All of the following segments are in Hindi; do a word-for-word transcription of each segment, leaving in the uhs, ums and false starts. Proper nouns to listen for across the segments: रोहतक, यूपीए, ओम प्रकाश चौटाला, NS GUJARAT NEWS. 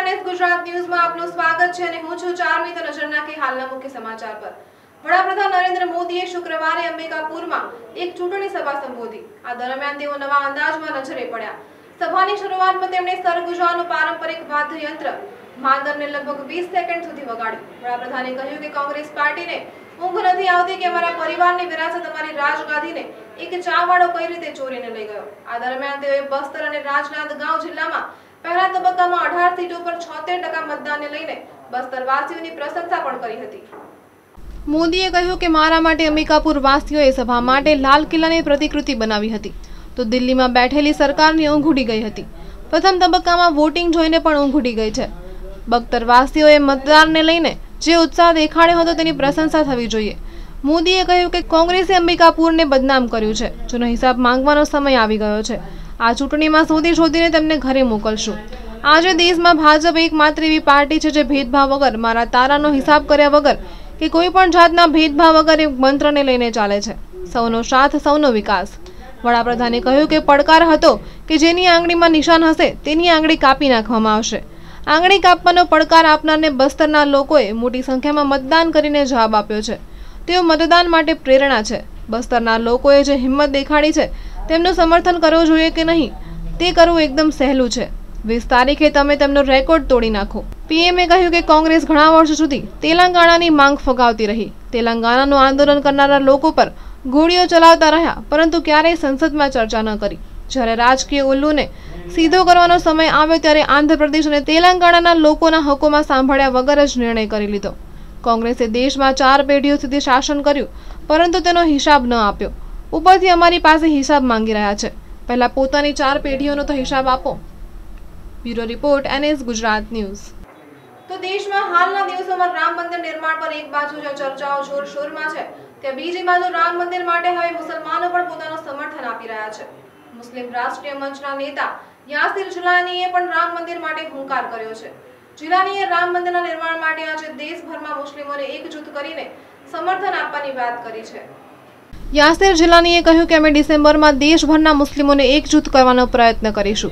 एनएस गुजरात न्यूज में आपनो स्वागत छे ने हूं छु चारमी तो नजर नाखी हालना मुख्य समाचार पर। वडाप्रधान नरेन्द्र मोदीए शुक्रवारे अंबिकापुर में एक चूंटणी सभा संबोधी। आ दरमियान तेओ नवा अंदाज में नजरे पड्या। सभानी शुरुआत में तेमणे सरगुजानु पारंपरिक वाद्य यंत्र मांदर ने लगभग वीस सेकंड सुधी वगाड्यु। वडाप्रधाने कह्युं के कांग्रेस पार्टी ने ऊँघ नहीं आती कि अमरा परिवार विरासत अमरी राजगादी ने एक चावाड़ो कई रीते चोरी ने लई गयो। आ दरमियान तेओए बस्तर अने राजनांदगांव जिल्लामा पहला तबक्का में अठारह सीटों पर छिहत्तर टका मतदान ने लईने बस्तरवासीओनी प्रशंसा पण करी हती। मोदीए कह्युं के मारा माटे अंबिकापुर वासीओए सभा माटे लाल किल्लाने प्रतिकृति बनावी हती तो दिल्ली में बैठेली सरकारनी ऊँघ उडी गई हती। प्रथम तबक्का में वोटिंग जोईने पण ऊँघ उडी गई छे। बस्तरवासीओए मतदान ने लईने जे उत्साह देखाड्यो हतो तेनी प्रशंसा थवी जोईए। मोदीए कह्युं के कोंग्रेसे अंबिकापुरने बदनाम कर्युं छे जेनो हिसाब मांगवानो समय आवी गयो छे। आ चूंटणी में शोधी शोधीने तेमने घरे मोकलशुं। आज देश में भाजप एकमात्र एवी पार्टी छे जे भेदभाव वगर मारा तारानो हिसाब कर्या वगर के कोई पण जातना भेदभाव वगर एक मंत्र ने लईने चाले छे। सौनो साथ सौनो विकास। वडाप्रधाने कह्युं के પડકાર હતો કે જેની આંગળીમાં નિશાન હશે તેની આંગળી કાપી નાખવામાં આવશે। આંગળી કાપવાનો પડકાર આપનારને બસ્તરના લોકોએ મોટી સંખ્યામાં મતદાન કરીને જવાબ આપ્યો છે। તેઓ મતદાન માટે પ્રેરણા છે। બસ્તરના લોકોએ જે હિંમત દેખાડી છે તેમનું સમર્થન કરવું જોઈએ કે નહીં તે કરવું एकदम સહેલું છે। વીસ તારીખે તમે તેમનો રેકોર્ડ તોડી નાખો। પીએમએ કહ્યું કે કોંગ્રેસ ઘણા વર્ષો સુધી તેલંગાણાની માંગ ફગાવતી રહી। તેલંગાણાનું આંદોલન કરનારા લોકો પર ગોળીઓ ચલાવતા રહ્યા પરંતુ ક્યારેય સંસદમાં ચર્ચા ન કરી। જ્યારે રાજકીય ઉલ્લુને સીધો કરવાનો સમય આવ્યો ત્યારે આંધ્રપ્રદેશ અને તેલંગાણાના લોકોના હકોમાં સાંભળ્યા વગર જ નિર્ણય કરી લીધો। કોંગ્રેસે દેશમાં ચાર પેઢીઓ સુધી શાસન કર્યું પરંતુ તેનો હિસાબ ન આપ્યો। उपरथी अमारी पासे हिसाब मांगी रह्या छे। पहला पोतानी चार पेढ़ीओनो तो हिसाब आपो। Bureau report NS Gujarat news. तो देश में हालना दिवसोमां राम मंदिर निर्माण पर एक बाजु जो चर्चाओ जोरशोरमां छे त्यां बीजी बाजु राम मंदिर माटे हवे मुसलमानो पण पोतानो समर्थन आपी रह्या छे। मुस्लिम राष्ट्रीय मंचना नेता यासिर जिलानीए पण राम मंदिर माटे हुंकार कर्यो छे। जिलानीए राम मंदिरना निर्माण माटे आज देशभरमां मुस्लिमोने एकजूथ करीने समर्थन आपवानी वात करी छे। यासिर जिलानीए कह्युं के अमे डिसेम्बर में देशभरना मुस्लिमोने एकजूथ करवानो प्रयत्न करीशुं।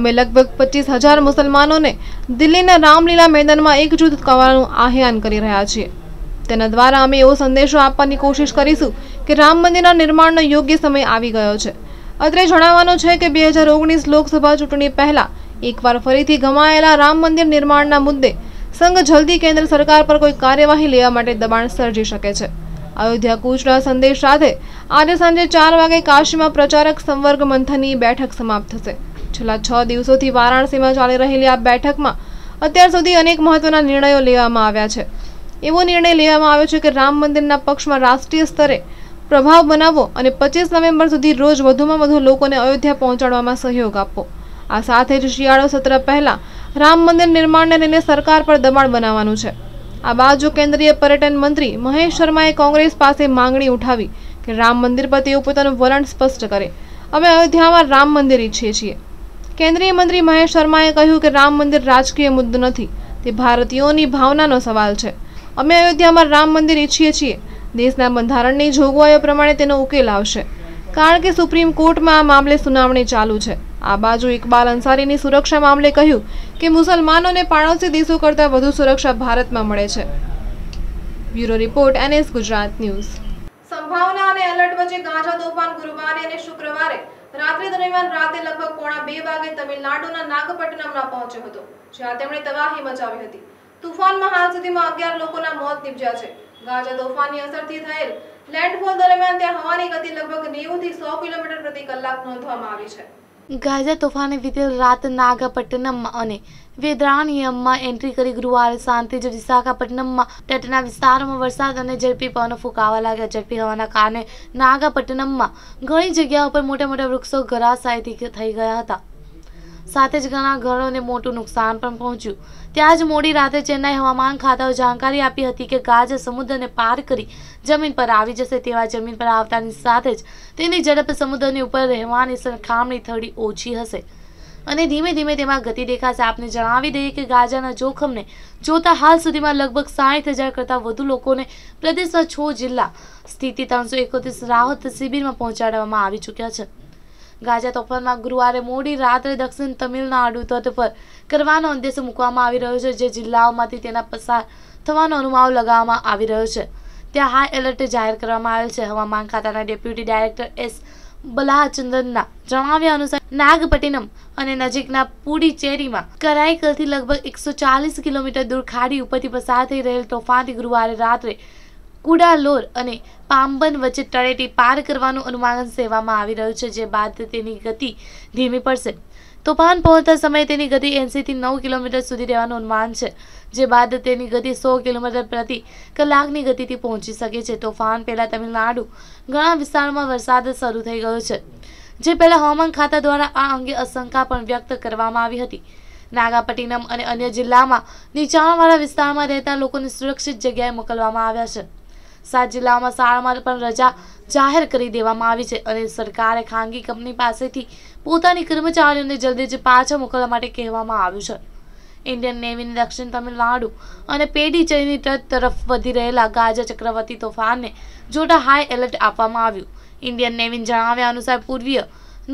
अमे लगभग पच्चीस हज़ार मुसलमानोने दिल्हीना रामलीला मैदान में एकजूथ करवानुं आह्वान करी रह्या छीए। तेना द्वारा अमे एवो संदेशो आपवानी कोशिश करीशुं के राम मंदिरना निर्माणनो योग्य समय आवी गयो छे। अत्रे जणाववानुं छे के बे हज़ार ओगणीस लोकसभा चूंटणी पहेला एकवार फरीथी गमायेला राम मंदिर निर्माणना मुद्दे संघ जल्दी केन्द्र सरकार पर कोई कार्यवाही लेवा माटे दबाण सर्जी शके छे। अयोध्या कूचना संदेश साथे आज सांजे चार वागे काशी में प्रचारक संवर्ग मंथनी बैठक समाप्त थशे। छेल्ला छ दिवसोथी वाराणसी में चाली रहेली आ बैठक में अत्यार सुधी अनेक महत्वना निर्णयों लेवामां आव्या छे। एवो निर्णय लेवामां आव्यो छे के राम मंदिरना पक्षमां राष्ट्रीय स्तरे प्रभाव बनावो अने पच्चीस नवेम्बर सुधी रोज वधुमां वधु लोकोने अयोध्या पहोंचाडवामां सहयोग आपो। आ साथे ज शियाळो सत्र पहेला राम मंदिर निर्माणने लईने सरकार पर दबाण बनाववानुं छे। आ बाजु केन्द्रीय पर्यटन मंत्री महेश शर्माए कांग्रेस पासे मांगणी उठावी के राम मंदिर पर तेओ पोतानुं वलण स्पष्ट करे। अमे अयोध्यामां राम मंदिर इच्छीए छीए। केन्द्रीय मंत्री महेश शर्माए कह्युं के राम मंदिर राजकीय मुद्दो नथी ते भारतीयोनी भावनानो सवाल छे। अमे अयोध्यामां राम मंदिर इच्छीए छीए। देशना બંધારણની જોગવાઈઓ પ્રમાણે તેનો ઉકેલ આવશે કારણ કે સુપ્રીम કોર્ટમાં આ મામલે સુનાવણી ચાલુ છે। આ બાજુ ઇકબાલ અંસારીની સુરક્ષા મામલે કહ્યું કે મુસલમાનોને પાડોશી દેશો કરતાં વધુ સુરક્ષા ભારતમાં મળે છે। Bureau report NS Gujarat news. સંભાવના અને એલર્ટ વચ્ચે ગાજા તોફાન ગુરુવારે અને શુક્રવારે રાત્રિ દરમિયાન રાતે લગભગ પોણા બે વાગે તમિલનાડુના નાગપટ્ટિનમમાં પહોંચ્યો હતો જ્યાં તેમણે તબાહી મચાવી હતી। તોફાનમાં હાલ સુધીમાં અગિયાર લોકોના મોત નિપજ્યા છે। ગાજા તોફાનની અસરથી થયેલ લેન્ડફોલ દરમિયાન ત્યાં હવાની ગતિ લગભગ નેવું થી સો કિલોમીટર પ્રતિ કલાક નોંધવામાં આવી છે। ગાજા તોફાને વીતેલ રાત નાગપટ્ટિનમમાં અને વેદરાણિયમમાં એન્ટ્રી કરી ગુરુવારે સાંજે જ વિશાખાપટ્ટનમમાં તટના વિસ્તારોમાં વરસાદ અને ઝડપી પવનો ફૂંકાવા લાગ્યા। ઝડપી હવાના કારણે નાગપટ્ટિનમમાં ઘણી જગ્યાઓ પર મોટા મોટા વૃક્ષો ધરાશાયી થઈ ગયા હતા। साथ ज घणा घरोने मोटुं नुकसान पण पहोंच्युं। त्यां ज मोडी राते चेन्नई हवामान खाताओ जानकारी आपी हती के गाज समुद्रने पार करी जमीन पर आवी जशे तेवा जमीन पर आवतानी साथे ज तेनी झड़प समुद्रनी उपर रहेवानी सरखामणी थोड़ी ओछी हशे अने धीमे धीमे तेमां गति देखाशे। आपने जणावी दઈએ કે ગાજાના જોખમને જોતા હાલ સુધીમાં લગભગ સાઠ હજાર કરતાં વધુ લોકોને પ્રદેશના છ જિલ્લા સ્થિત ત્રણસો એકોતેર રાહત શિબિરમાં પહોંચાડવામાં આવી ચૂક્યા છે। ગાજા તોફાનમાં ગુરુવારે મોડી રાત્રે દક્ષિણ તમિલનાડુ તટ પર કરવાનો ઉદ્દેશ મૂકવામાં આવી રહ્યો છે, જે જિલ્લાઓમાંથી તેના પસાર થવાનો અનુમાન લગાવવામાં આવી રહ્યો છે। ત્યાં હાઈ એલર્ટ જાહેર કરવામાં આવેલ છે। હવામાન ખાતાના ડેપ્યુટી ડાયરેક્ટર એસ बलाचंदनना जणाव्या अनुसार नागपट्टिनम अने नजीकना पुडुचेरीमां कराईकलथी लगभग एक सौ चालीस किलोमीटर दूर खाड़ी उपरथी पसार थई रहेल तोफानथी गुरुवारे रात्रे कुडालोर अने पांबन वच्चे तळेटी पार करवानुं अनुमान सेवामां आवी रह्युं छे, जे बाद तेनी गति धीमी पड़शे। तोफान पहोंचता समय तेनी गति एंसी थी नौ किलोमीटर सुधी रहेवानुं अनुमान छे, जे बाद तेनी गति सौ किलोमीटर प्रति कलाकनी गतिथी पहोंची शके छे। तोफान पहेला तमिलनाडु घणा विस्तारोमां वरसाद शरू थई गयो छे, जे पहेला हवामान खाता द्वारा आ अंगे आशंका पण व्यक्त करवामां आवी हती। नागापट्टिनम अने अन्य जिल्लामां नीचाणवाळा विस्तारमां रहेता लोकोने सुरक्षित जग्याए मोकलवामां આવ્યા છે। सात जिल्लाओमां शाळामां पण रजा जाहिर करी देवामां आवी छे अने सरकारे खानगी कंपनी पासेथी पोतानी कर्मचारीओने जल्दी ज पाछा मोकलवा माटे कहेवामां आव्युं छे। इंडियन नेवीनी दक्षिण तमिलनाडु अने पेडीचेरीनी तट तरफ वधी रहेला गाजा चक्रवर्ती तोफानने जोता हाई एलर्ट आपवामां आव्युं। इंडियन नेवीना जणाव्या अनुसार पूर्वीय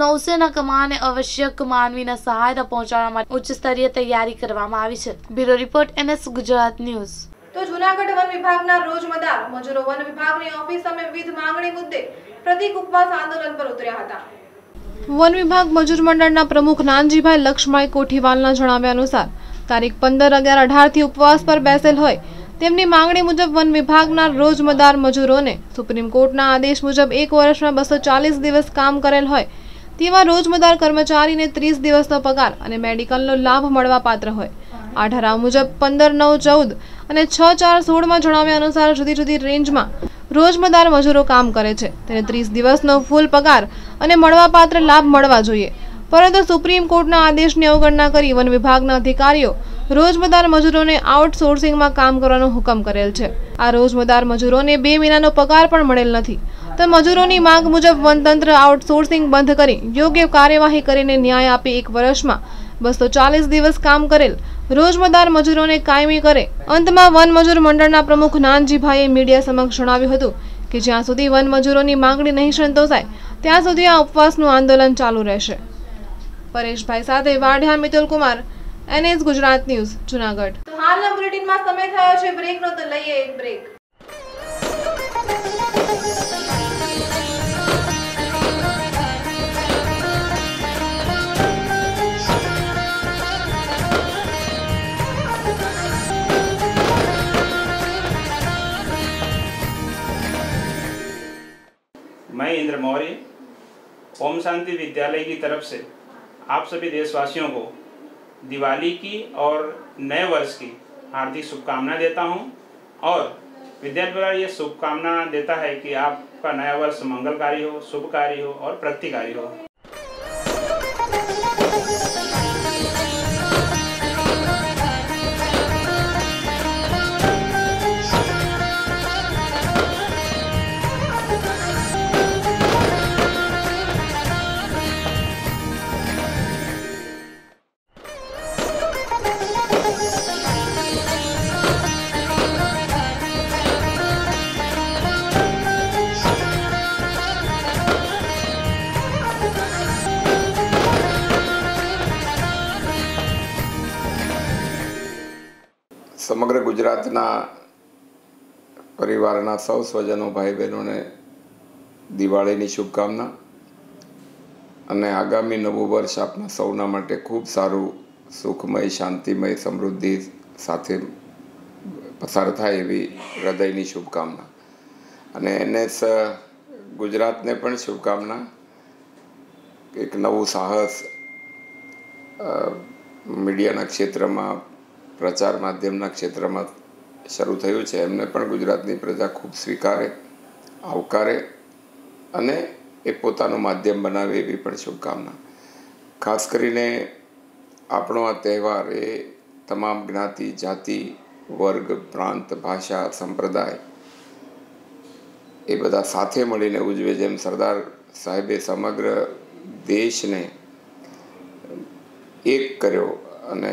नौसेना कमाने आवश्यक मानवीना सहायता पहोंचाडवा माटे उच्च स्तरीय तैयारी करवामां आवी छे। Bureau report N S Gujarat news. तो जूनागढ़ वन विभाग रोजमदार मजूरो वन विभाग की ऑफिस में विविध मांगणी मुद्दे प्रतीक उपवास आंदोलन पर उतर्या हता। वन विभाग मजूर मंडळना प्रमुख नानजीभाई लक्ष्मण कोठीवालना जणाव्या अनुसार तारीख पंदर अगियार अठार थी उपवास पर बेसेल होय तेमनी मांगणी मुजब वन विभागना रोजमदार मजूरोने सुप्रीम कोर्टना आदेश मुजब एक वर्षमां बसो चालीस दिवस काम करेल होय तेवा रोजमदार कर्मचारीने तीस दिवसनो पगार अने मेडिकलनो लाभ मळवा पात्र होय। आ ठराव मुजब पंदर नौ चौद अने छ चार सोळ मां जणाव्या अनुसार जुदी जुदी रेंजमां रोजमदार मजूरो काम करे छे तेने तीस दिवसनो फूल पगार अने मळवापात्र लाभ मळवा जोईए, परंतु सुप्रीम कोर्टना आदेशनी अवगणना करी वन विभागना अधिकारीओ रोजमदार मजूरोने आउटसोर्सिंगमां काम करवानो हुकम करेल छे। आ रोजमदार मजूरोने बे महीनानो पगार पण मळेल नथी तो मजूरोनी मांग मुजब वनतंत्र आउटसोर्सिंग बंध करी योग्य कार्यवाही करीने न्याय आपी एक वर्षमां बसो चालीस दिवस काम करेल रोजमदार मजूरोने कायमी करे। अंतमां वन मजूर मंडळना प्रमुख नानजीभाईए मीडिया समक्ष जणाव्युं हतुं के ज्यां सुधी वन मजूरोनी मांगणी नहीं संतोषाय त्यां सुधी आ उपवासनुं आंदोलन चालू रहेशे। परेशभाई साथे Vadia Mitul Kumar, N S Gujarat news, Junagadh. तो हालना बुलेटिनमां समय थयो छे ब्रेकनो, तो लईए एक ब्रेक। मैं इंद्र मौर्य, ओम शांति विद्यालय की तरफ से आप सभी देशवासियों को दिवाली की और नए वर्ष की हार्दिक शुभकामना देता हूं और विद्यालय द्वारा ये शुभकामना देता है कि आपका नया वर्ष मंगलकारी हो, शुभकारी हो और प्रगतिकारी हो। समग्र गुजरातना परिवारना सौ स्वजनों भाई बहनों ने दिवाळीनी शुभकामना अने आगामी नवुं वर्ष आपना सौना माटे खूब सारूं सुखमय शांतिमय समृद्धि साथे पसार थाय एवी हृदयनी शुभकामना अने एन एस गुजरातने पण शुभकामना। एक नवुं साहस मीडियाना क्षेत्रमां प्रचार माध्यमना क्षेत्रमां शरू थयुं छे, एमने पण गुजरातनी प्रजा खूब स्वीकारे आवकारे अने ए पोतानुं माध्यम बनावे एवी पण शुभकामना। खास करीने आपणो आ तहेवार ए तमाम ज्ञाति जाति वर्ग प्रांत भाषा संप्रदाय ए बधा साथे मळीने उजवे। जेम सरदार साहेबे समग्र देशने एक कर्यो अने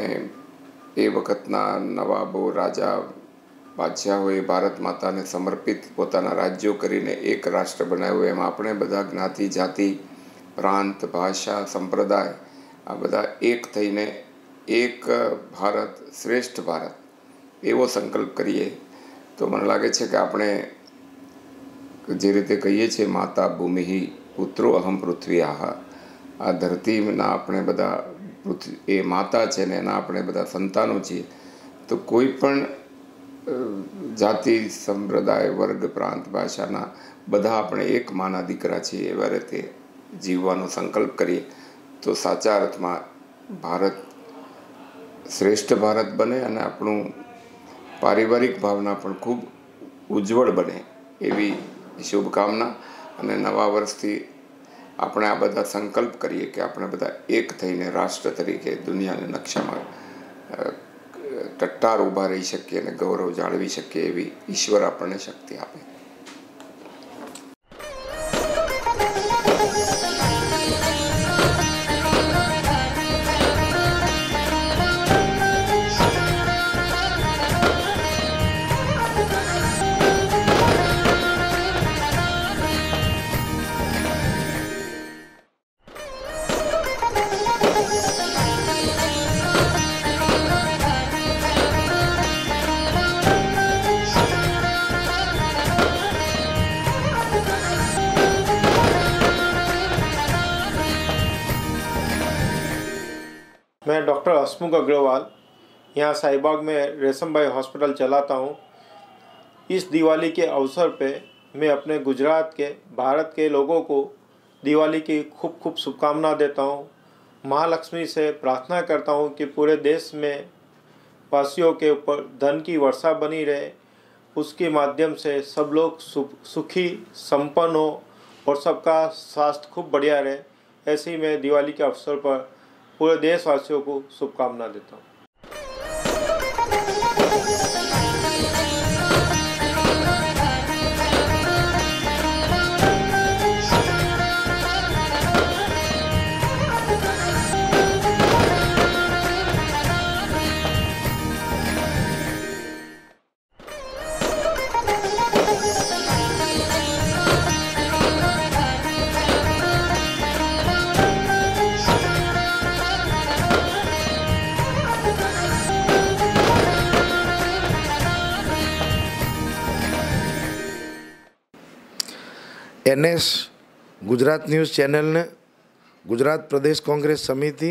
ए वखतना नवाबो राजा बादशाहोए भारत माता ने समर्पित पोताना राज्यों करीने एक राष्ट्र बनाव्युं। एम आपणे बधा ज्ञाति जाति प्रांत भाषा संप्रदाय आ बधा एक थईने एक भारत श्रेष्ठ भारत एवो संकल्प करिए तो मने लागे छे के आपणे जे रीते कहीए छे माता भूमि ही पुत्रो अहम पृथ्वी आहा आ धरती ना अपने बदा पृथ्वी ए माता छे ने ना अपने बदा संतानो छे तो कोईपण जाति संप्रदाय वर्ग प्रांत भाषा ना बधा अपने एक माना दीकरा छे एवा रीते जीववानो संकल्प करिए तो साचा अर्थमां भारत श्रेष्ठ भारत बने अने आपणुं पारिवारिक भावना पण खूब उज्जवल बने एवी शुभकामना अने नवा वर्षथी आपणे आ बधा संकल्प करीए के आपणे बधा एक थईने राष्ट्र तरीके दुनियाने नक्शामां टट्टार उभा रही शकीए अने गौरव जाळवी शकीए एवी ईश्वर आपणे शक्ति आपे। मैं डॉक्टर हसमुख अग्रवाल यहाँ साहिबाग में रेशम भाई हॉस्पिटल चलाता हूँ। इस दिवाली के अवसर पे मैं अपने गुजरात के भारत के लोगों को दिवाली की खूब खूब शुभकामना देता हूँ। महालक्ष्मी से प्रार्थना करता हूँ कि पूरे देश में वासियों के ऊपर धन की वर्षा बनी रहे, उसके माध्यम से सब लोग सुखी संपन्न हो और सबका स्वास्थ्य खूब बढ़िया रहे। ऐसे ही मैं दिवाली के अवसर पर पूरे देशवासियों को शुभकामना देता हूँ। N S Gujarat news channel ने गुजरात प्रदेश कांग्रेस समिति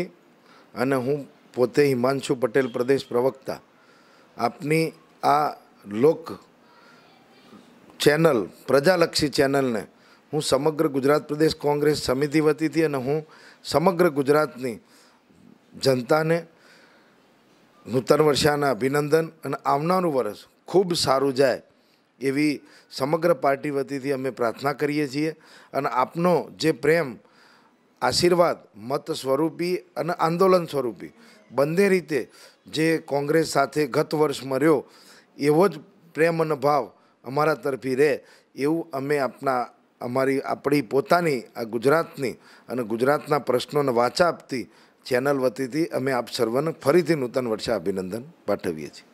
अने हूँ पोते हिमांशु पटेल प्रदेश प्रवक्ता अपनी आ लोक चैनल प्रजालक्षी चैनल ने हूँ समग्र गुजरात प्रदेश कांग्रेस समिति वती थी अने हूँ समग्र गुजरातनी जनता ने नूतन वर्षाना अभिनंदन अने आवनारू वर्ष खूब सारू जाए एवी समग्र पार्टी वती थी अमे प्रार्थना करीए छीए अने आपनो जे प्रेम आशीर्वाद मत स्वरूपी अने आंदोलन स्वरूपी बंने रीते जे कांग्रेस साथे गत वर्ष मर्यो एवो ज प्रेम अने भाव अमारा तरफी रहे एवुं अमे आपना अमारी आपणी पोतानी आ गुजरातनी अने गुजरातना प्रश्नोने वाचा आपती चेनल वती थी अमे आप सर्वने फरीथी नूतन वर्षे अभिनंदन पाठवीए छीए।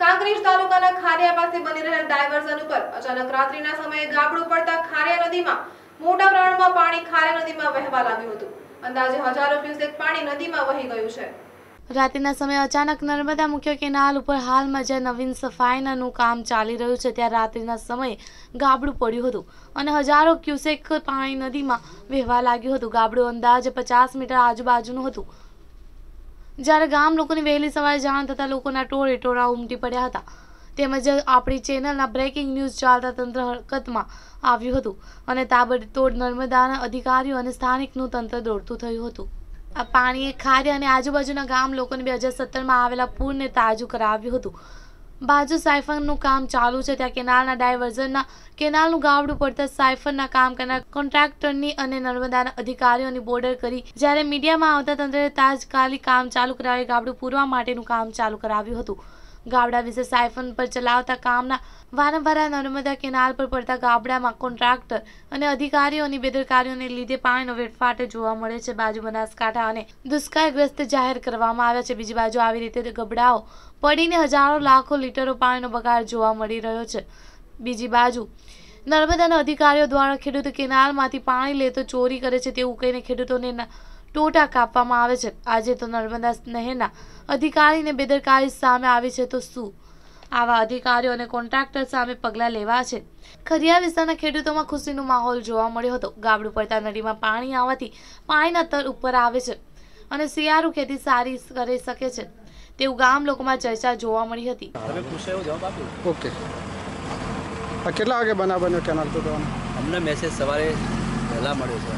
કાંકરેજ તાલુકાના ખારિયા પાસે બની રહેલ ડાયવર્ઝન ઉપર અચાનક રાત્રિના સમયે ગાબડું પડતા ખારિયા નદીમાં મોટા પ્રમાણમાં પાણી ખારિયા નદીમાં વહેવા લાગ્યું હતું। અંદાજે હજારો ક્યુસેક પાણી નદીમાં વહી ગયું છે। રાત્રિના સમયે અચાનક નર્મદા મુખ્ય કેનાલ ઉપર હાલમાં જે નવીન સફાઈનું કામ ચાલી રહ્યું છે ત્યાં રાત્રિના સમયે ગાબડું પડ્યું હતું અને હજારો ક્યુસેક પાણી નદીમાં વહેવા લાગ્યું હતું। ગાબડું અંદાજે પચાસ મીટર આજુબાજુનું હતું। જ્યારે ગામ લોકોની વહેલી સવારે જાણ થતાં લોકોના ટોળે ટોળા ઉમટી પડ્યા હતા। તેમજ આપણી ચેનલના બ્રેકિંગ ન્યૂઝ ચાલતા તંત્ર હરકતમાં આવ્યું હતું અને તાબડતોડ નર્મદાના અધિકારીઓ અને સ્થાનિકનું તંત્ર દોડતું થયું હતું। આ પાણીએ ખારી અને આજુબાજુના ગામ લોકોને બે હજાર સત્તરમાં આવેલા પૂરને તાજું કરાવ્યું હતું। બાજુ સાયફનનું કામ ચાલુ છે ત્યાં કેનાલના ડાયવર્ઝનના કેનાલનું ગાબડું પડતા સાયફનના કામ કરનાર કોન્ટ્રાક્ટરની અને નર્મદાના અધિકારીઓની બોર્ડર કરી જ્યારે મીડિયામાં આવતા તંત્રે તાત્કાલિક કામ ચાલુ કરાવી ગાબડું પૂરવા માટેનું કામ ચાલુ કરાવ્યું હતું। गाबड़ा विषय साइफन पर चलावता कामना वारंवार नर्मदा केनाल पर पड़ता गाबड़ा में कोन्ट्राक्टर और अधिकारीओं की बेदरकारी ने लीधे पानी नो वेटफाट जोवा मळे छे। बाजू बनासकांठा अने दुष्काळग्रस्त जाहिर करवामां आव्या छे। बीजी बाजू आ रीते गबड़ाओ पड़ीने हजारों लाखों लीटरों पानी बगाड़ जोवा मळी रह्यो छे। बीजी बाजू नर्मदाना अधिकारीओ द्वारा खेडूत केनालमांथी पाणी लेतो चोरी करे छे तेवुं कहीने खेडूतोने टोटा कापवामां आवे छे। आजे तो नर्मदा नहेरना अधिकारीने बेदरकारी सामे आवी छे तो शुं आवा अधिकारीओ अने कोन्ट्राक्टर सामे पगला लेवा छे। खरिया विस्तारना खेडूतोमां खुशीनो माहोल जोवा मळ्यो हतो। गाबडू पड़ता नदीमां पाणी आववाथी पाणीना स्तर उपर आवे छे अने शियारू खेती सारी करी शके छे तेवुं गाम लोकोमां चर्चा जोवा मळी हती। કેટલા વાગે બના બન્યો કેનાલ તો અમને મેસેજ સવારે પહેલા મળ્યો છે।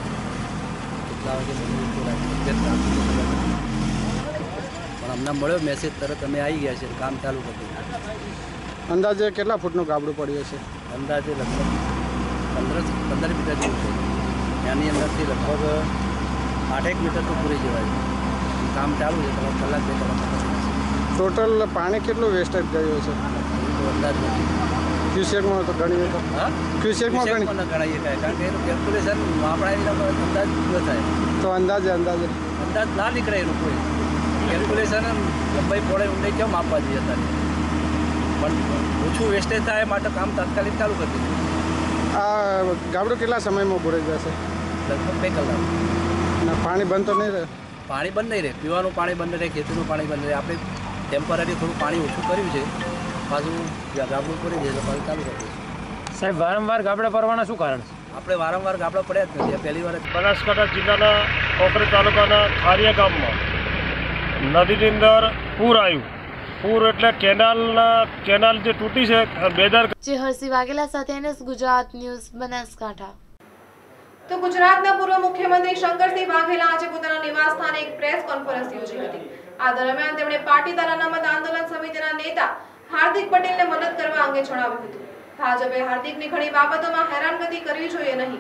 કેટલા વાગે પણ અમને મળ્યો મેસેજ તરત અમે આવી ગયા છે કામ ચાલુ કર્યું। અંદાજે કેટલા ફૂટનું ગાબડું પડ્યું છે? અંદાજે લગભગ પંદર મીટર જેવું છે। એની અંદરથી લગભગ આઠેક મીટર તો પૂરી જવાય છે। કામ ચાલુ છે તો કલાક બે કલાક ટોટલ પાણી કેટલું વેસ્ટેજ ગયું છે? અંદાજે क्यूसेक में तो गणी है तो हां क्यूसेक में गणी है कारण के कैलकुलेशन वापराई तो अंदाज दिवस है तो अंदाज अंदाज अंदाज ना निकले कोई कैलकुलेशन लंबाई पड़े ऊंडे क्यों मापवा दिए था पण ओछो वेस्टेज થાય માટે કામ તાત્કાલિક ચાલુ કરી દીધું। આ ગાબડો કેટલા સમયમાં ભરાઈ જશે? લગભગ બે કલાક ના પાણી બંધ તો નહીં રહે। પાણી બંધ નહીં રહે, પીવાનું પાણી બંધ રહે, ખેતીનું પાણી બંધ રહે। આપણે ટેમ્પરરી થોડું પાણી ઓછું કર્યું છે। સાહેબ વારંવાર ગાબડા પડવાના શું કારણ? આપણે વારંવાર ગાબડા પડ્યા જ નથી, પહેલી વાર। બનાસકાંઠા જિલ્લાના કોપરેટ તાલુકાના ખારિયા ગામમાં નદીની અંદર પૂર આવ્યું। પૂર એટલે કેનાલના કેનાલ જે તૂટી છે બેદર જે હરસી વાઘેલા સાથે એનએસ ગુજરાત ન્યૂઝ બનાસકાંઠા। તો ગુજરાતના પૂર્વ મુખ્યમંત્રી શંકરસિંહ વાઘેલા આજે પોતાના નિવાસ સ્થાને એક પ્રેસ કોન્ફરન્સ યોજી હતી। આ દરમિયાન તેમણે પાટીદાર અનામત આંદોલન સમિતિના નેતા हार्दिक पटेल ने मदद करवा अंगे जणाव्युं हतुं। भाजपे हार्दिक ने घणी बाबतोमां हैरानगति करवी जोईए नहीं।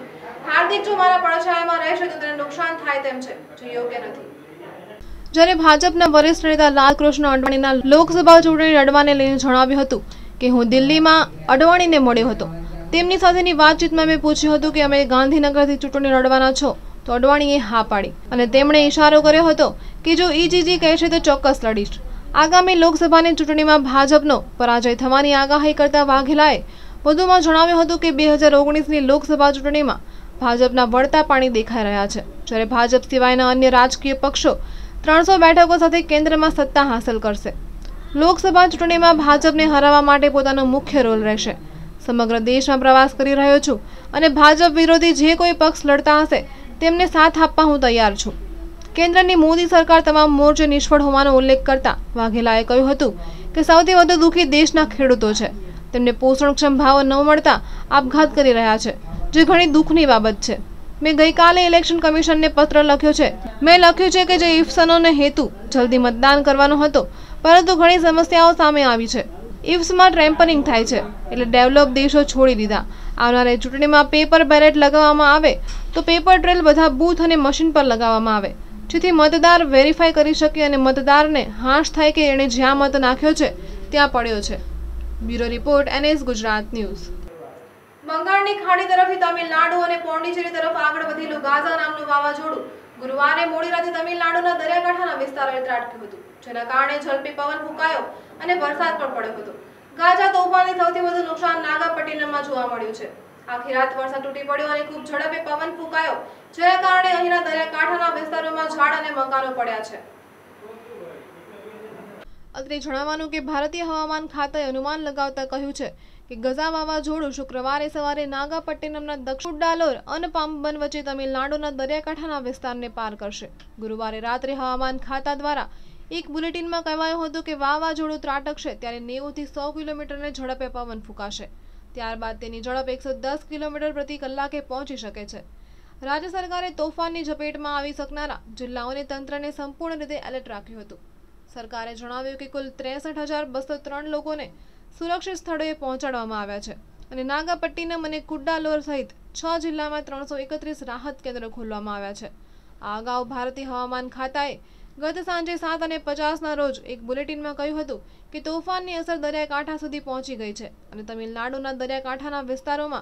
हार्दिक जो मारा पड़छायामां रहेशे तो तेने नुकसान थाय तेम छे, जो योग्य नथी। ज्यारे भाजपना वरिष्ठ नेता लालकृष्ण अडवाणीना लोकसभा चूंटणी लड़वाने लईने जणाव्युं हतुं के हूँ दिल्ली में अडवाणीने मळ्यो हतो। तेमनी साथेनी वातचीतमां मैं पूछ्युं हतुं के अमे गांधीनगरथी चूंटणी लड़वाना छो तो अडवाणीए हा पाडी अने तेमणे इशारो कर्यो हतो के जो ईजीजी कहेशे तो चोक्कस लड़ीश। आगामी लोकसभा चूंटणी में भाजपनो पराजय थवानी आगाही करता वाघेलाए वधुमां जणाव्युं हतुं के दो हज़ार उन्नीस नी लोकसभा चूंटणी में भाजपना वळता पाणी देखाई रह्या छे। ज्यारे भाजप सिवायना अन्य राजकीय पक्षों त्रण सौ बेठको साथे केन्द्र में सत्ता हासिल करशे। लोकसभा चूंटणी में भाजपने हरावा माटे पोतानो मुख्य रोल रहेशे। समग्र देश में प्रवास करी रह्यो छुं अने भाजप विरोधी जे कोई पक्ष लड़ता हशे तेमने साथ आपवा हूँ तैयार छुं। केन्द्रनी मोदी सरकार तमाम मोर्चे निष्फळ होવાનો ઉલ્લેખ કરતા વાઘેલાએ કહ્યું હતું કે સૌથી વધુ દુખી દેશના ખેડૂતો છે। તેમને પોષણક્ષમ ભાવ ન મળતા આપઘાત કરી રહ્યા છે, જે ઘણી દુઃખની બાબત છે। મેં ગઈકાલે ઇલેક્શન કમિશનને પત્ર લખ્યો છે। મેં લખ્યું છે કે જે ઇફ્સનોને હેતુ જલ્દી મતદાન કરવાનો હતો, પરંતુ ઘણી સમસ્યાઓ સામે આવી છે। ઇફ્સમાં ટ્રેમ્પરિંગ થાય છે એટલે ડેવલપ દેશો છોડી દીધા। આવનારી ચૂંટણીમાં પેપર બેલેટ લગાવવામાં આવે તો પેપર ટ્રેલ બધા બૂથ અને મશીન પર લગાવવામાં આવે જેથી मतदार वेरीफाई કરી શકે અને मतदारને હાશ થાય કે એણે જ્યાં મત નાખ્યો છે ત્યાં પડ્યો છે। Bureau report NS Gujarat news. બંગાળની ખાડી તરફથી તમિલનાડુ અને પોંડિચેરી તરફ આગળ વધેલું ગાઝા નામનું વાવાઝોડું ગુરુવારે મોડી રાતે તમિલનાડુના દરિયાકાંઠાના વિસ્તારો હેઠળ ત્રાટક્યું હતું, જેના કારણે ઝડપી પવન ફૂંકાયો અને વરસાદ પણ પડ્યો હતો। ગાઝા તોફાનથી સૌથી વધુ નુકસાન નાગાપટ્ટિનમમાં જોવા મળ્યું છે। આખી રાત વરસાદ તૂટી પડ્યો અને ખૂબ ઝડપે પવન ફૂંકાયો, જેના કારણે અહીંના દરિયાકાંઠાના વિસ્તારોમાં ઝાડ અને મકાનો પડ્યા છે। અત્રે જણાવવાનું કે ભારતીય હવામાન ખાતાએ અનુમાન લગાવતા કહ્યું છે કે ગઝા વાવાઝોડું શુક્રવારે સવારે નાગાપટ્ટિનમના દક્ષિણ કુડ્ડાલોર અને પામ્બન વચ્ચે તમિલનાડુના દરિયાકાંઠાના વિસ્તારને પાર કરશે। ગુરુવારે રાત્રે હવામાન ખાતા દ્વારા એક બુલેટિનમાં કહેવાયું હતું કે વાવાઝોડું ત્રાટકશે ત્યારે નેવું થી સો કિલોમીટરને ઝડપે પવન ફૂંકાશે। ત્યારબાદ તેની ઝડપ એકસો દસ કિલોમીટર પ્રતિ કલાકે પહોંચી શકે છે। રાજ્ય સરકારે તોફાનની ઝપેટમાં આવી શકનારા જિલ્લાઓને તંત્રને સંપૂર્ણ રીતે એલર્ટ રાખ્યું હતું। સરકારે જણાવ્યું કે કુલ ત્રેસઠ હજાર બસો ત્રણ લોકોને સુરક્ષિત સ્થળોએ પહોંચાડવામાં આવ્યા છે અને નાગાપટ્ટિનમ અને કુડ્ડાલોર સહિત છ જિલ્લામાં ત્રણસો એકત્રીસ રાહત કેન્દ્રો ખોલવામાં આવ્યા છે। આ અગાઉ ભારતીય હવામાન ખાતાએ गत सांजे सात अने पचास ना रोज एक बुलेटिन में कह्युं हतुं के तोफानी असर दरियाकांठा सुधी पहोंची गई छे अने तमिलनाडुना दरियाकांठाना विस्तारोमां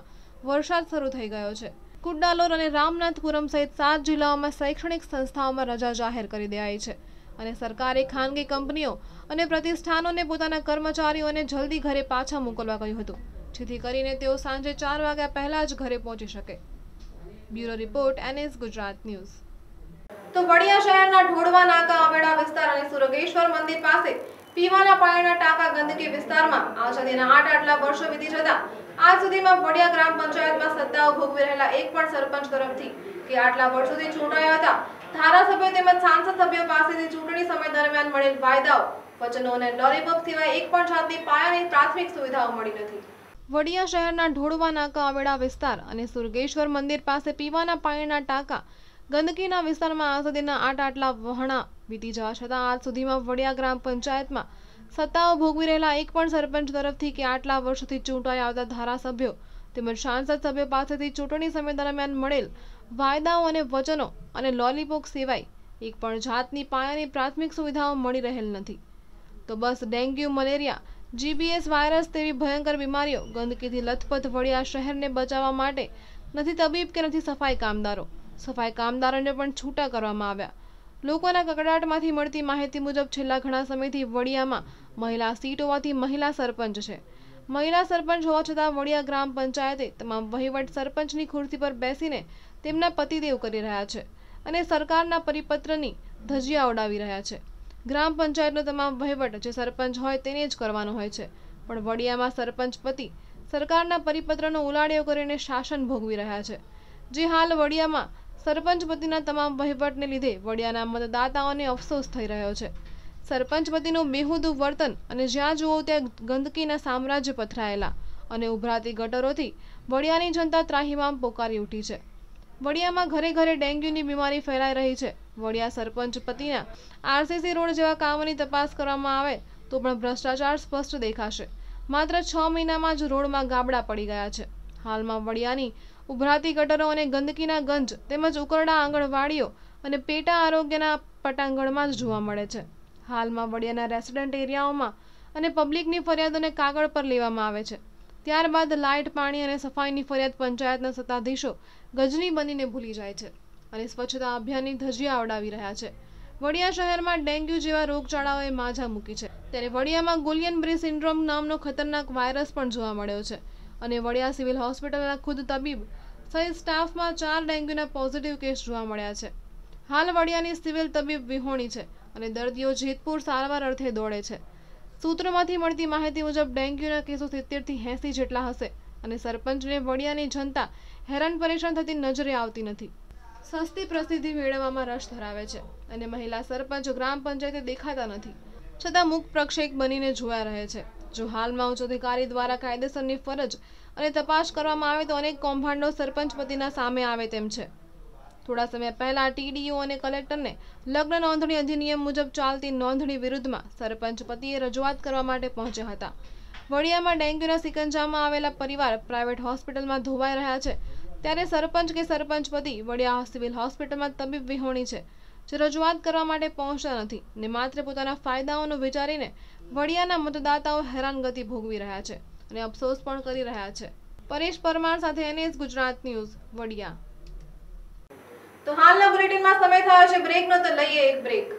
वरसाद शरू थई गयो छे। कुड्डालोर अने रामनाथपुरम सहित सात जिल्लाओमां शैक्षणिक संस्थाओमां रजा जाहेर करी देवाई छे अने सरकारे खानगी कंपनीओ अने प्रतिष्ठानोने पोताना कर्मचारीओने जल्दी घरे पाछा मोकलवा कह्युं हतुं जेथी करीने तेओ सांजे चार वाग्या पहेला ज घरे पहोंची शके। Bureau report N S Gujarat news. तो वडिया शहरना ढोड़वा नाका आवेड़ा विस्तार अने सुरगेश्वर मंदिर पासे पीवाना पाणीना टाका गंदकी विस्तारमां आजा दिना आठ आटला वर्षो वीती जता आज सुधीमां वडिया ग्राम पंचायतमां सत्ताओ भोगवी रहेला एक पण सरपंच तरफथी के आटला वर्षोथी चूंटाया हता धारासभ्यो તેમજ सांसद सभ्यो पासेथी चूंटणी समय दरमियान મળેલ વાયદાઓ વચનો અને લોલીપોપ સિવાય એક પણ જાતની પાયાની પ્રાથમિક સુવિધાઓ મળી નથી। વડિયા શહેરના ઢોળવા નાકા આવેડા વિસ્તાર અને સુરગેશ્વર મંદિર પાસે પીવાના પાણીના ટાંકા गंदकीना विस्तारमां आज सुधीना आठ आटला वहणा वीती जवा छतां आज सुधीमां वडिया ग्राम पंचायतमां सत्ताओ भोगवी रहेला एक पण सरपंच तरफथी के आटला वर्षोथी चूंटाई आवता धारासभ्यो તેમજ सांसद सभ्यो पासेथी चूंटणी समय दरमियान મળેલ વાયદાઓ અને વચનો અને લોલીપોપ સિવાય એક પણ જાતની પાયાની પ્રાથમિક સુવિધાઓ મળી રહેલ નથી। તો બસ ડેન્ગ્યુ મલેરિયા જીબીએસ વાયરસ જેવી ભયંકર બીમારીઓ ગંદકીથી લથપથ વડિયા શહેરને બચાવવા માટે નથી તબીબ કે નથી સફાઈ કામદારો। सफाई कामदारोने पण छूटा करवामां आव्या। लोकोना ककड़ाटमांथी मळती माहिती मुजब छेल्ला घणा समयथी वडियामां महिला सीट होवाथी महिला सरपंच छे। महिला सरपंच होवा छतां वडिया ग्राम पंचायते तमाम वहीवट सरपंचनी खुर्सी पर बेसीने तेमना पतिदेव करी रह्या छे अने सरकारना परिपत्रनी धजिया उडावी रह्या छे। ग्राम पंचायतनो तमाम वहीवट जे सरपंच होय तेने ज करवानो होय छे पण वडियामां सरपंच पति सरकारना परिपत्रनो उलाढ्यो करीने शासन भोगवी रह्या छे। जे हाल वडियामां सरपंच पतिना तमाम वहीवट ने लीधे वडियाना मतदाताओने अफसोस थई रह्यो छे। सरपंच पतिनुं बेहुदू वर्तन अने ज्यां जुओ त्यां गंदकीना साम्राज्य पथरायेला अने उभराती गटरोथी वडियानी जनता त्राहिमाम पोकारी उठी छे। वडियामां घरे घरे डेंग्यूनी बीमारी फैलाई रही छे। वडिया सरपंच पतिना आरसीसी रोड जेवा कामोनी तपास करवामां आवे तो पण भ्रष्टाचार स्पष्ट देखाशे। मात्र छ महीनामां ज रोडमां गाबड़ा पड़ी गया छे। हालमां वडियानी उभराती गटरो अने गंदकीना गंज तेमज उकरडा आंगणवाड़ीओ अने पेटा आरोग्यना पटांगणमां ज जोवा मळे छे। हालमां वडियाना रेसिडेंट एरियाओमां अने पब्लिकनी फरियादोने कागळ पर लेवामां आवे छे त्यारबाद लाइट पाणी अने सफाईनी फरियाद पंचायतना सत्ताधीशो गजनी बनीने भूली जाय छे अने स्वच्छता अभियाननी धजिया आवडावी रह्या छे। वडिया शहेरमां डेंग्यू जेवा रोगचाळाओए माझा मूकी छे त्यारे वडियामां गुलियनबरी सिंड्रोम नामनो खतरनाक वायरस पण जोवा मळ्यो छे अने वडिया सिविल हॉस्पिटलना खुद तबीब सहित स्टाफमां चार डेंग्यूना पॉजिटिव केस जोवा मळ्या छे। हाल वडियानी सिविल तबीब विहोणी छे अने दर्दीओ जेतपुर सारवार अर्थे दौड़े छे। सूत्रोमांथी मळती माहिती मुजब डेंग्यूना केसो सित्तेर थी एंसी जेटला हशे अने सरपंचने वडियानी जनता हेरान परेशान थती नजरे आवती नथी। सस्ती प्रसिद्धी मेळववामां रस धरावे छे अने महिला सरपंच ग्राम पंचायते देखाता नथी छतां मुख प्रक्षेप बनीने जोया रहे छे। जो हालमां उच्च अधिकारी द्वारा कायदेसरनी फरज अने तपास करवामां आवे तो अनेक कौभांडो सरपंच पतिना सामे आवे तेम छे। थोड़ा समय पहला टीडीओ अने कलेक्टरने लग्न नोंधणी अधिनियम मुजब चालती नोंधणी विरुद्धमां सरपंच पतिए रजूआत करवा माटे पहोंच्या हता। वडियामां डेंग्यूना सिकंजामां आवेला परिवार प्राइवेट होस्पिटलमां धोवाई रह्या छे त्यारे सरपंच के सरपंच पति वडिया सिविल होस्पिटलमां तबीब विहोणी छे जे रजूआत करवा माटे पहोंचता नथी ने मात्र पोताना फायदाओनो विचारीने वडियाना मतदाताओ हैरानगति भोगवी रह्या छे अने अफसोस पण करी रह्या छे। परेश परमार साथे एन एस गुजरात न्यूज वडिया। तो हालना बुलेटिनमां समय थयो छे ब्रेकनो तो लईए एक ब्रेक।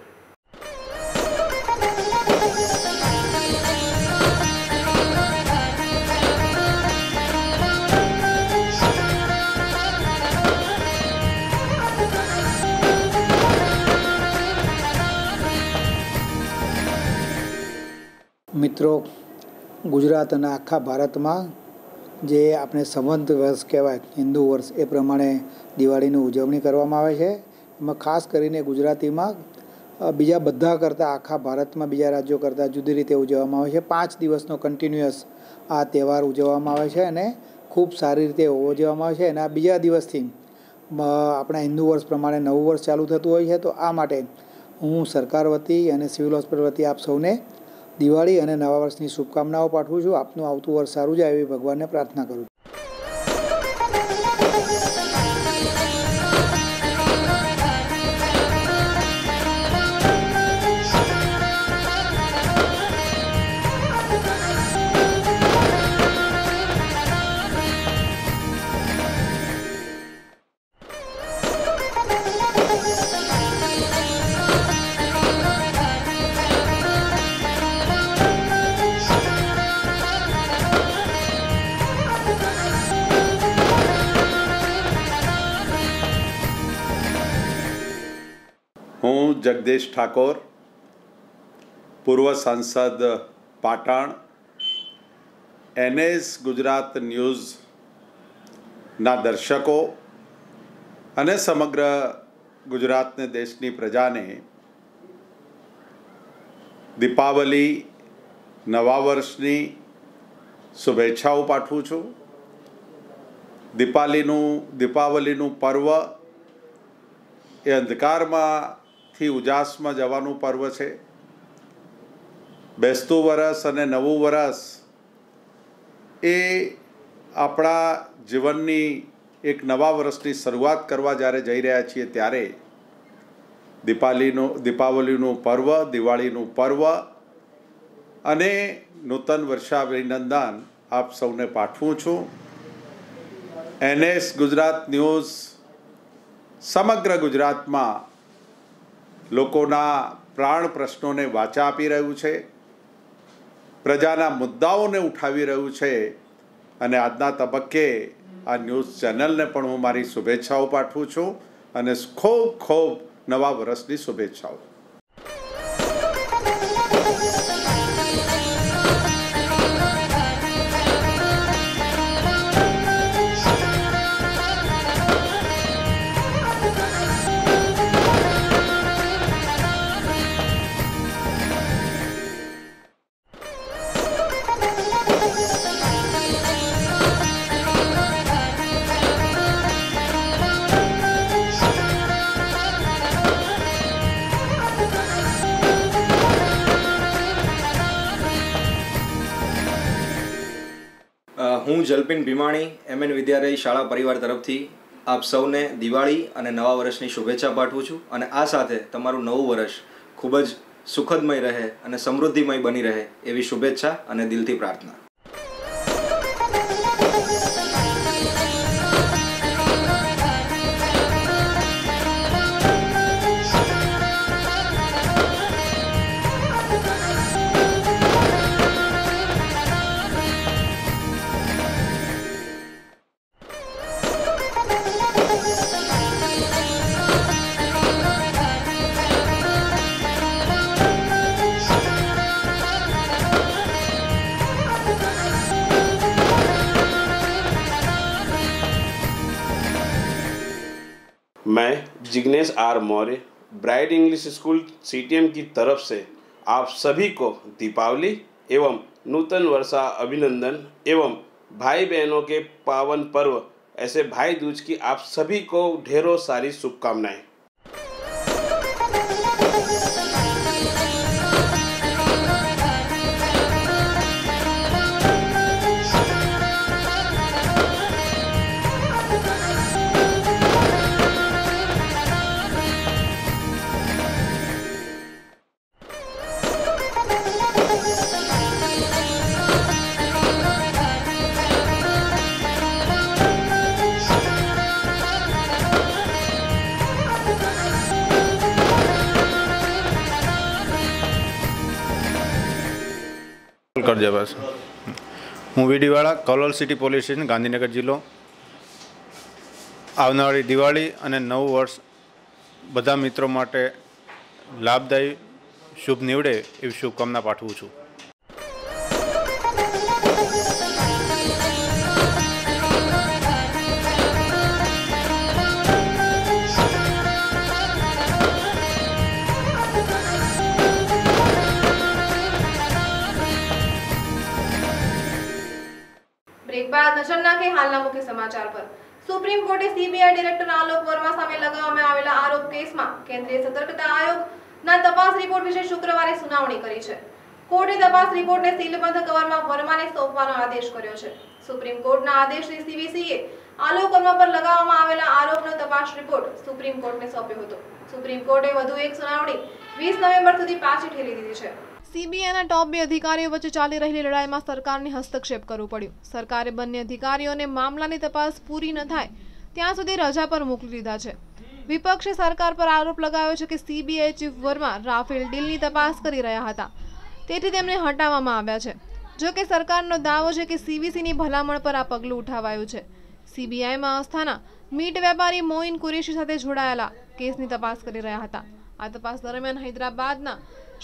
मित्रों गुजरात अने आखा भारत में जे अपने संवत वर्ष कहवाय हिंदू वर्ष ए प्रमाणे दिवाळी उजवणी करवामां आवे छे। एमां खास करीने गुजराती में बीजा बधा करता आखा भारत में बीजा राज्यों करता जुदी रीते उजववामां आवे छे। पांच दिवसनो कंटीन्युअस आ तहेवार उजववामां आवे छे अने खूब सारी रीते उजववामां आवे छे। एना बीजा दिवसथी अपना हिंदू वर्ष प्रमाणे नवुं वर्ष चालू थतुं होय छे। तो आ माटे हूँ सरकार वती अने सिविल हॉस्पिटल वती आप सौने दिवाळी और नवा वर्षनी शुभकामनाओं पाठवुं छुं। आपनुं आवतुं वर्ष सारूं जाय एवी भगवानने प्रार्थना करूं। जगदीश ठाकोर, पूर्व सांसद Patan, N S Gujarat news ना दर्शकों अने समग्र गुजरात ने देशनी प्रजा ने दीपावली नवा वर्षनी शुभेच्छाओं पाठवू छू। दीपावलीनु दीपावलीनु पर्व ए अंधकारमांथी उजासमां जवानुं पर्व छे। बेसतुं वर्ष अने नवुं वर्ष ए आपणा जीवननी एक नवा वर्षनी शरूआत करवा ज्यारे जई रह्या छीए त्यारे दीपावलीनु दीपावलीनु पर्व, दिवाळीनु पर्व अने नूतन वर्षाभिनंदन आप सौने पाठवुं छुं। एन एस गुजरात न्यूज समग्र गुजरात में लोकोना प्राण प्रश्नों ने वाचा आपी रह्युं छे, प्रजाना मुद्दाओं ने उठावी रह्युं छे अने आजना तबक्के आ न्यूज चेनल ने पण हूँ मारी शुभेच्छाओं पाठवुं छुं अने खूब खूब नवा वर्षनी शुभेच्छाओं। हूँ जलपीन भीमाणी एम एन विद्यालय शाला परिवार तरफ थी आप सौने दिवाड़ी और नवा वर्षनी शुभेच्छा पाठवू छूँ। आ साथे तमारू नवुं वर्ष खूबज सुखदमय रहे और समृद्धिमय बनी रहे एवी शुभेच्छा और दिलथी प्रार्थना। मैं Jignesh R Maurya bright English school C T M की तरफ से आप सभी को दीपावली एवं नूतन वर्षा अभिनंदन एवं भाई बहनों के पावन पर्व ऐसे भाई दूज की आप सभी को ढेरों सारी शुभकामनाएं। कर दिया बस हूँ वीडीवाड़ा Kalol city police station Gandhinagar जिलो। आना वाली दिवाड़ी और नव वर्ष बधा मित्रों माटे लाभदायी शुभ निवड़े एवं शुभकामना पाठवू छूं। नजर नाखे हालना मुख्य समाचार पर। सुप्रीम कोर्टे C B I director Alok Verma सामे लगाववामां आवेला आरोप केसमां केंद्रीय सतर्कता आयोग ना तपास रिपोर्ट विषय शुक्रवारे सुनावणी करी छे। कोर्टे तपास रिपोर्टने सीलबंध कवરમાં વર્માને સોંપવાનો આદેશ કર્યો છે। સુપ્રીમ કોર્ટના આદેશથી સી બી સી એ આલોક વર્મા પર લગાવવામાં આવેલા આરોપનો તપાસ રિપોર્ટ સુપ્રીમ કોર્ટને સોંપ્યો હતો। સુપ્રીમ કોર્ટે વધુ એક સુનાવણી વીસ નવેમ્બર સુધી પાછી ઠેલી દીધી છે। सी बी आई टॉप बे अधिकारी वच्चे चाली रहेली लड़ाई में सरकार ने हस्तक्षेप करवो पड्यो। सरकारे बंने अधिकारीओ ने मामलानी तपास पूरी न थाय त्यां सुधी रजा पर मोकली दीधा छे। विपक्षे सरकार पर आरोप लगाव्यो छे के C B I chief Verma Rafale डीलनी तपास करी रह्या हता तेथी तेमने हटाववामां आव्या छे। जो के सरकारनो दावो छे के सी बी सीनी भलामण पर आ पगलुं उठावायुं छे। सी बी आई मां आस्थाना मीट वेपारी मोइन कुरेशी साथे जोडायेला केसनी तपास करी रह्या हता। आ तपास दरमियान हैदराबादना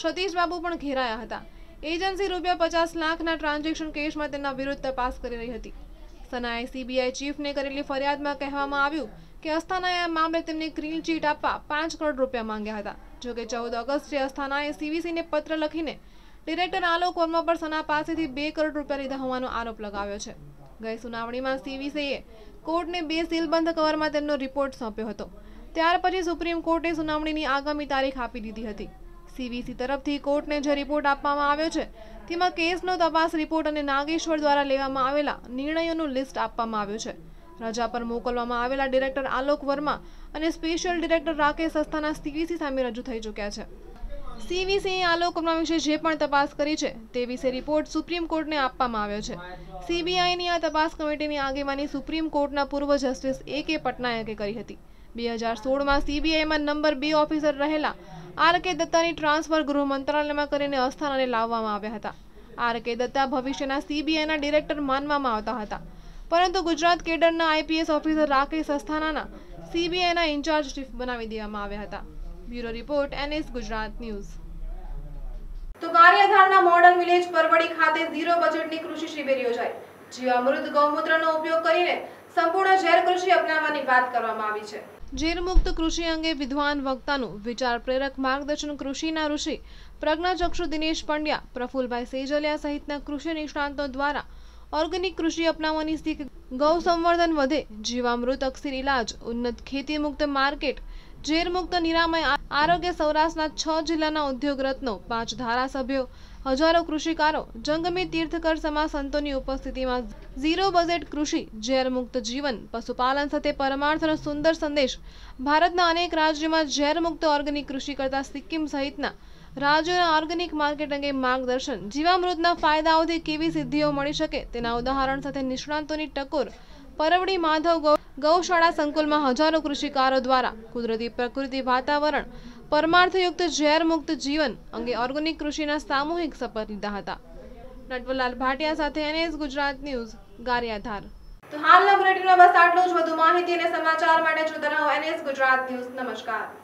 सतीश बाबू पण घेराया हता। एजेंसी रूपिया पचास लाखना ट्रांजेक्शन केसमां तेना विरुद्ध तपास करी रही हती। सनाए सीबीआई चीफने करेली फरियादमां कहेवामां आव्युं के अस्थानाए मामले तेमने क्लीन चीट आपवा पांच करोड़ रूपिया मांग्या हता। जो कि चौदह ऑगस्टे अस्थानाए सीवीसी ने पत्र लखीने डिरेक्टर आलोक वर्मा पर सना पासेथी बे करोड़ रूपिया लीधा होवानो आरोप लगाव्यो छे। गई सुनावणीमां सीवीसीए कोर्टने बे सीलबंध कवरमां तेमनो रिपोर्ट सौंप्यो हतो। त्यार पछी सुप्रीम कोर्टे सुनावणीनी आगामी तारीख आपी दीधी हती। सीवीसी तरफथी कोर्टने जे रिपोर्ट आपवामां आव्यो छे तेमां केसनो तपास रिपोर्ट अने नागेश्वर द्वारा लेवामां आवेला निर्णयोनुं लिस्ट आपवामां आव्युं छे। रजा पर मोकलवामां आवेला डिरेक्टर आलोक वर्मा अने special director Rakesh Asthana CVC सामे रजू थई चूक्या छे। सीवीसीए आलोक वर्मा विषे जे पण तपास करी छे ते विषे रिपोर्ट सुप्रीम कोर्टने आपवामां आव्यो छे। सीबीआईनी आ तपास कमिटीनी आगेवानी सुप्रीम कोर्टना पूर्व जस्टिस ए के पटनायके करी हती। दो हज़ार सोलह में सीबीआईमां नंबर बे ऑफिसर रहेला आर के दत्तानी ट्रांसफर गृह मंत्रालयमां करीने अस्थानाने लाववामां आव्या हता। आर के दत्ता भविष्यना सीबीआईना डिरेक्टर मानवामां आवता हता, परंतु गुजरात केडरना आईपीएस ऑफिसर राकेश अस्थानाना सीबीआईना इंचार्ज चीफ बनावी देवामां आव्या हता। Bureau report NS Gujarat news. तो गारियाधारना मॉडल विलेज परवड़ी खाते जीरो बजेटनी कृषि शिबिर योजाई। जीवामृत गौमूत्रनो उपयोग करीने संपूर्ण जैर कृषि अपनाववानी वात करवामां आवी छे। जेर मुक्त कृषि अंगे विद्वान वक्तानु विचार प्रेरक मार्गदर्शन कृषिना ऋषि प्रज्ञाचक्षु दिनेश पंड्या प्रफुल्लभाई सेजलिया सहितना कृषि निष्णातों द्वारा ऑर्गेनिक कृषि अपनावानी सीख गौ संवर्धन वधे जीवामृत अक्सिर इलाज उन्नत खेती मुक्त मार्केट झेर मुक्त निरामय आरोग्य सौराष्ट्रना छ जिल्लाना उद्योग रत्नो पांच धारासभ्यो हजारों कृषिकारो जंगमी तीर्थकर समाज संतोनी उपस्थितिमां जीरो बजेट कृषि झेर मुक्त जीवन पशुपालन साथे परमार्थनो सुंदर संदेश भारतना अनेक राज्योमां झेर मुक्त ऑर्गेनिक कृषि करता सिक्किम सहितना राज्योना ऑर्गेनिक मार्केट अंगे मार्गदर्शन जीवामृतना फायदाओथी केवी सिद्धिओ मळी शके तेना उदाहरण साथे निष्णातोनी टकोर परवड़ी माधव गौ गौशाला संकुल में हजारों कृषिकारों द्वारा कुदरती प्रकृति वातावरण परमार्थयुक्त झेर मुक्त जीवन अंगे ऑर्गेनिक कृषिना सामूहिक शपथ लीधा हता। नटवरलाल भाटिया साथे एनएस गुजरात न्यूज गारियाधार। तो हालना बुलेटिन में बस आटलू ज। વધુ માહિતી અને સમાચાર માટે જોતા રહો એનએસ ગુજરાત ન્યૂઝ। नमस्कार।